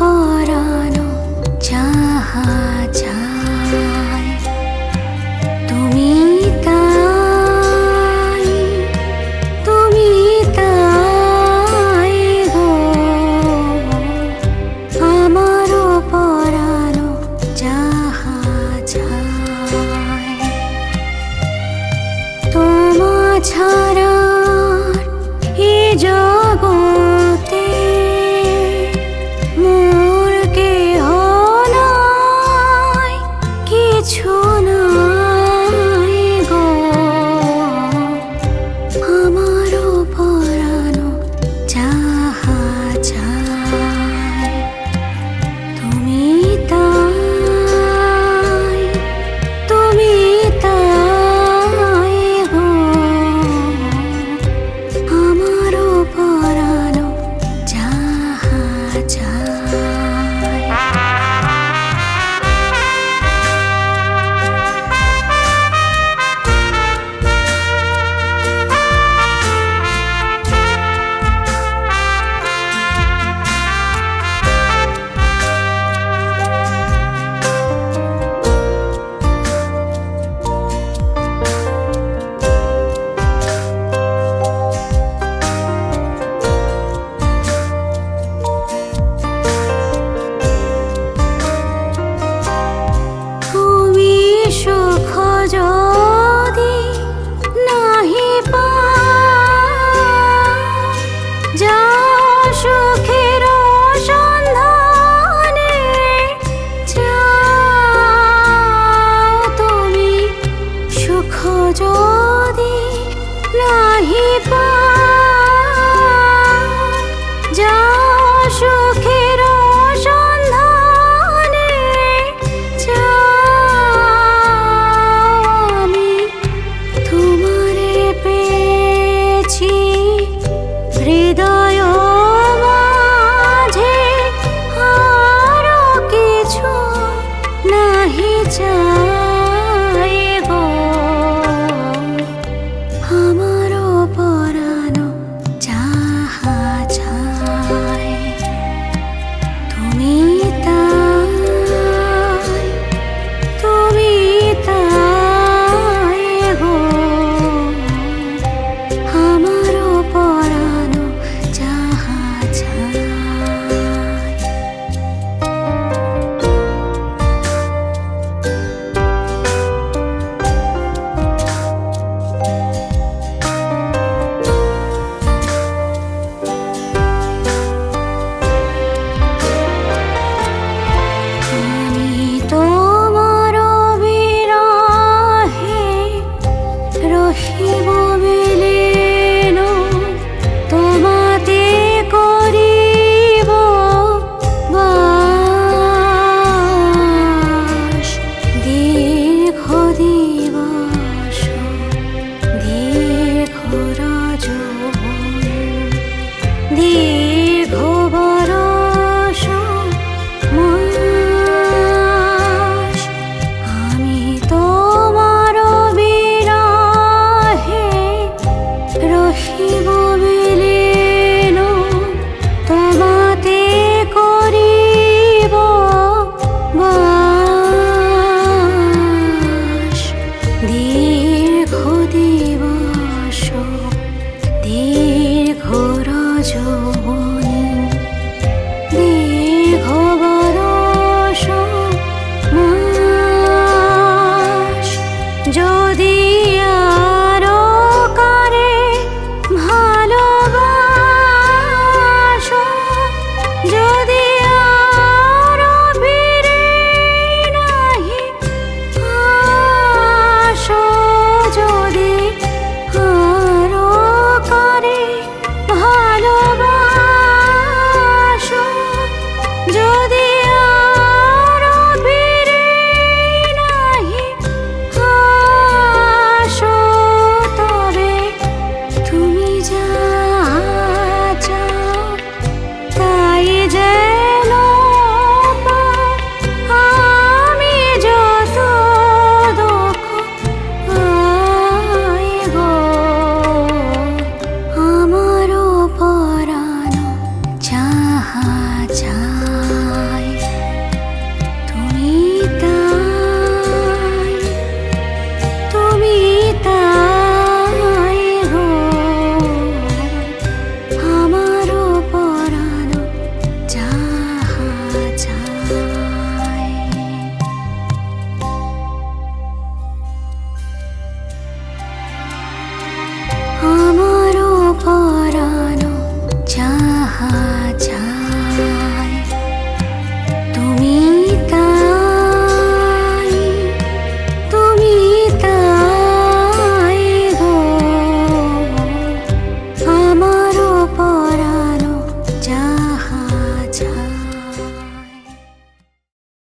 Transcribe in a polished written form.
পরানো যাহা চাই তুমি তাই গো আমারো পরানো যাহা চাই তোমা ছাড়া এ জগৎ दीर्घ दिवस दीर्घ रज।